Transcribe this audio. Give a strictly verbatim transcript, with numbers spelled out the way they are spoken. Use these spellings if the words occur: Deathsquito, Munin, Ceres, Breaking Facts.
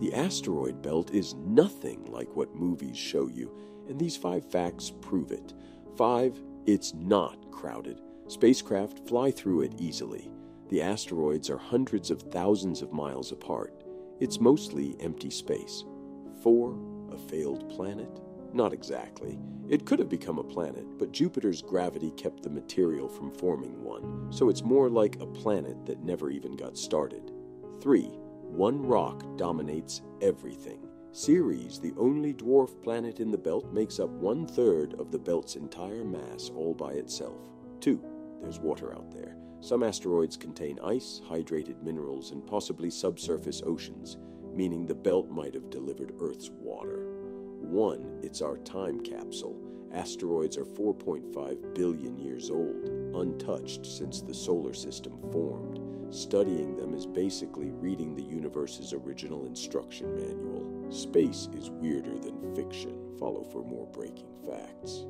The asteroid belt is nothing like what movies show you, and these five facts prove it. Five, it's not crowded. Spacecraft fly through it easily. The asteroids are hundreds of thousands of miles apart. It's mostly empty space. Four, a failed planet? Not exactly. It could have become a planet, but Jupiter's gravity kept the material from forming one, so it's more like a planet that never even got started. Three, one rock dominates everything. Ceres, the only dwarf planet in the belt, makes up one-third of the belt's entire mass all by itself. Two, there's water out there. Some asteroids contain ice, hydrated minerals, and possibly subsurface oceans, meaning the belt might have delivered Earth's water. One, it's our time capsule. Asteroids are four point five billion years old, untouched since the solar system formed. Studying them is basically reading the universe's original instruction manual. Space is weirder than fiction. Follow for more breaking facts.